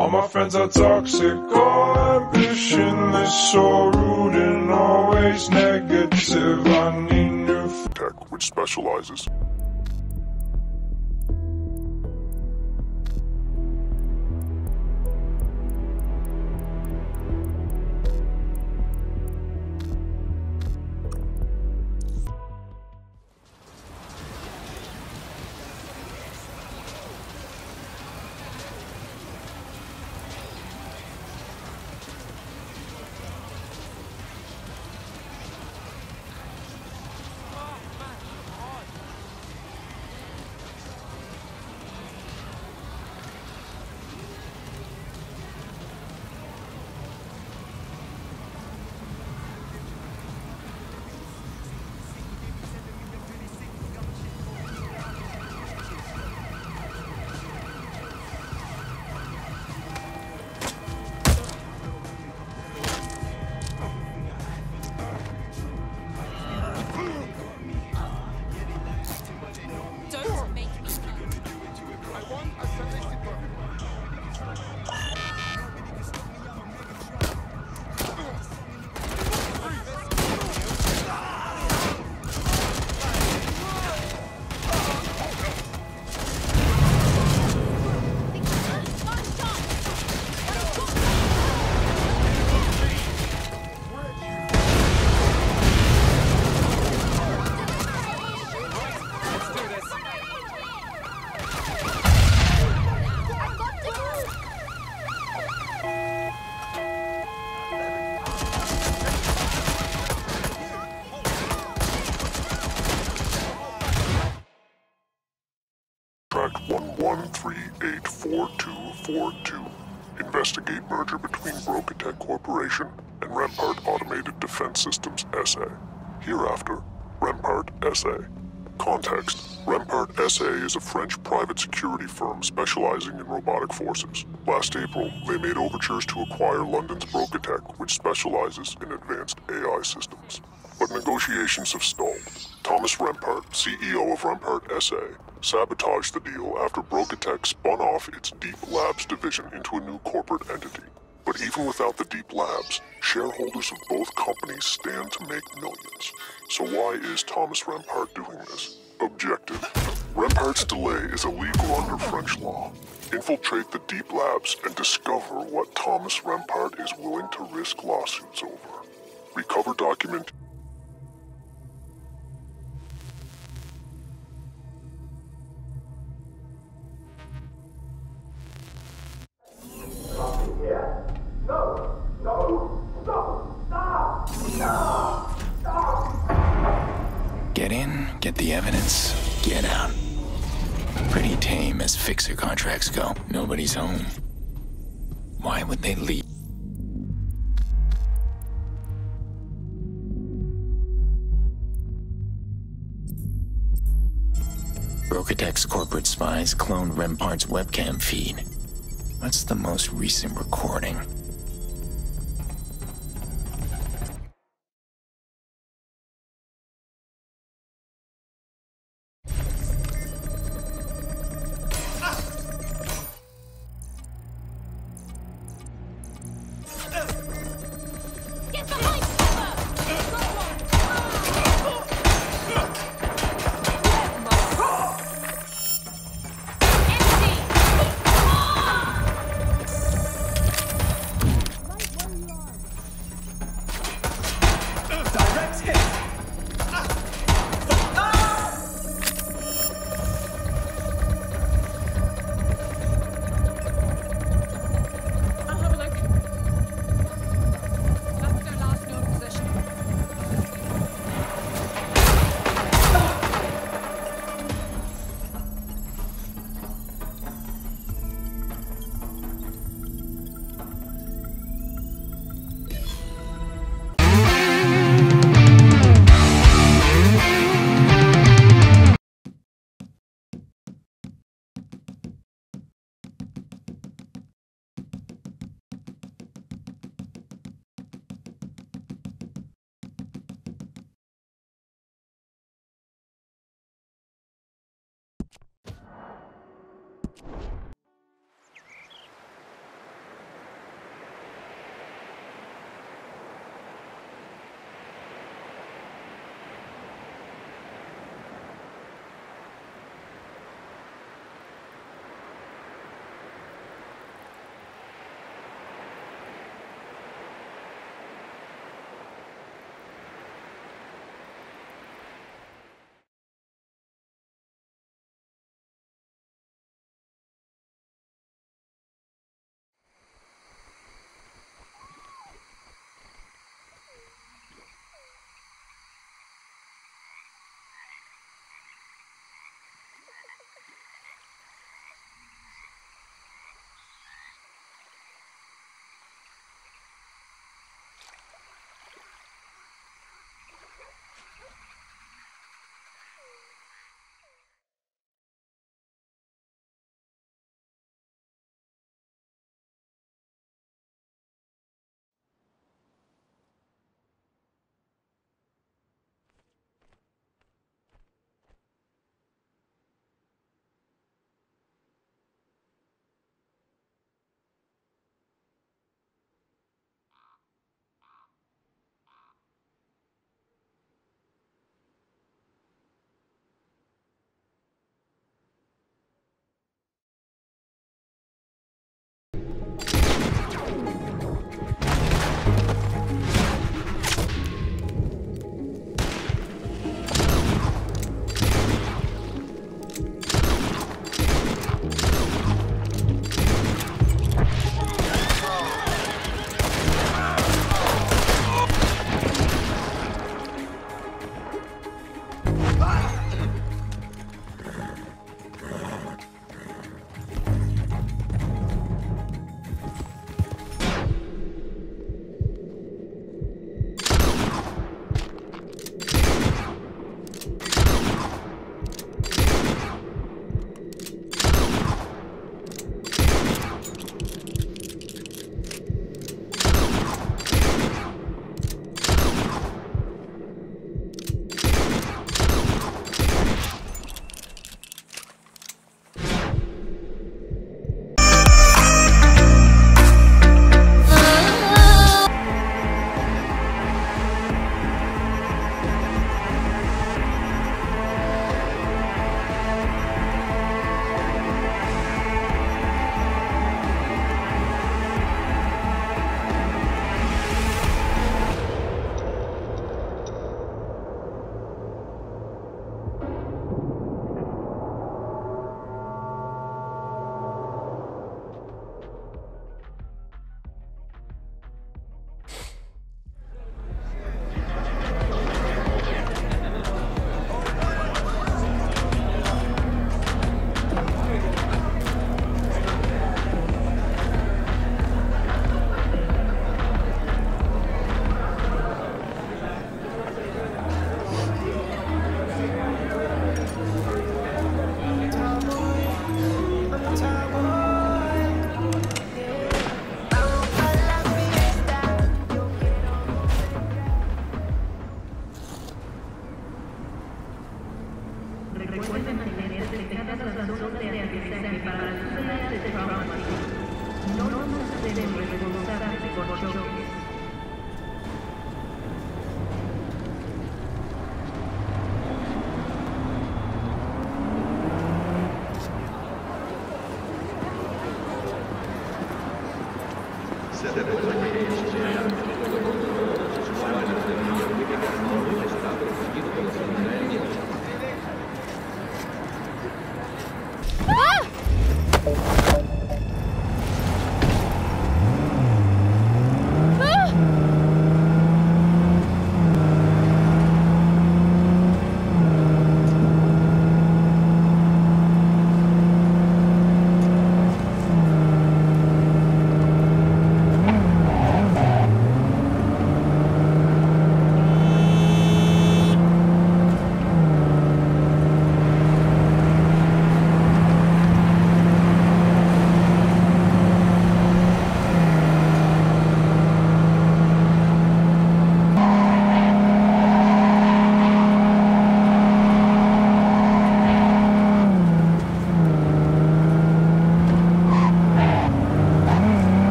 All my friends are toxic, all ambitionless, so rude and always negative. I need new tech which specializes. Investigate merger between Brokatech Corporation and Rempart Automated Defense Systems SA. Hereafter, Rempart SA. Context: Rempart SA is a French private security firm specializing in robotic forces. Last April, they made overtures to acquire London's Brokatech, which specializes in advanced AI systems. But negotiations have stalled. Thomas Rempart, CEO of Rempart SA, sabotaged the deal after Brokatech spun off its Deep Labs division into a new corporate entity. But even without the Deep Labs, shareholders of both companies stand to make millions. So why is Thomas Rempart doing this? Objective: Rempart's delay is illegal under French law. Infiltrate the Deep Labs and discover what Thomas Rempart is willing to risk lawsuits over. Recover document. Get in, get the evidence, get out. Pretty tame as fixer contracts go. Nobody's home. Why would they leave? Brokatech's corporate spies cloned Rempart's webcam feed. What's the most recent recording?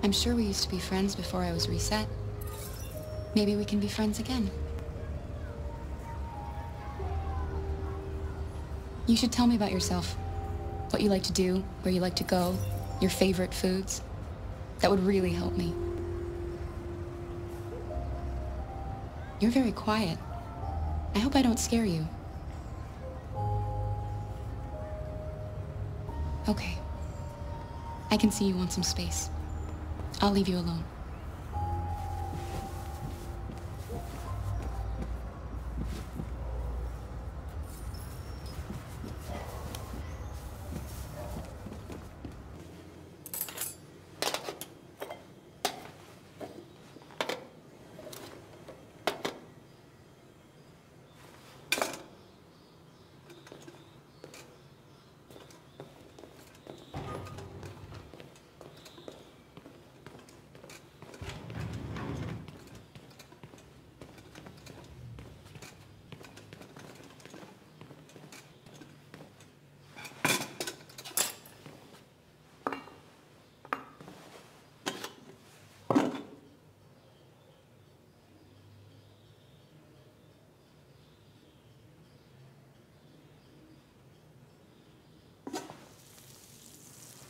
I'm sure we used to be friends before I was reset. Maybe we can be friends again. You should tell me about yourself. What you like to do, where you like to go, your favorite foods. That would really help me. You're very quiet. I hope I don't scare you. Okay. I can see you want some space. I'll leave you alone.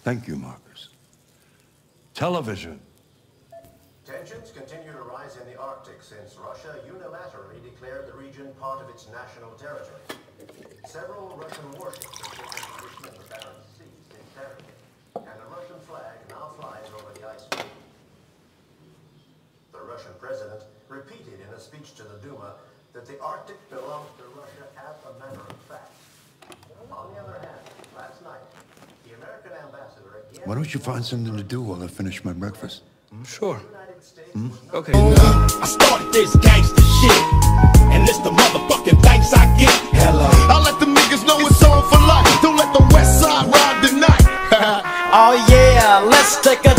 Thank you, Marcus. Television. Tensions continue to rise in the Arctic since Russia unilaterally declared the region part of its national territory. Several Russian warships have taken position in the Barents Sea since Saturday, and a Russian flag now flies over the icefield. The Russian president repeated in a speech to the Duma that the Arctic belongs to Russia as a matter of fact. On the other hand, last night, the American ambassador again... Why don't you find something to do while I finish my breakfast? Sure. Okay. I started this gangster shit, and it's the motherfucking thanks I get. Hello. I let the niggas know it's on for life. Don't let the West Side ride tonight. Oh yeah, let's take a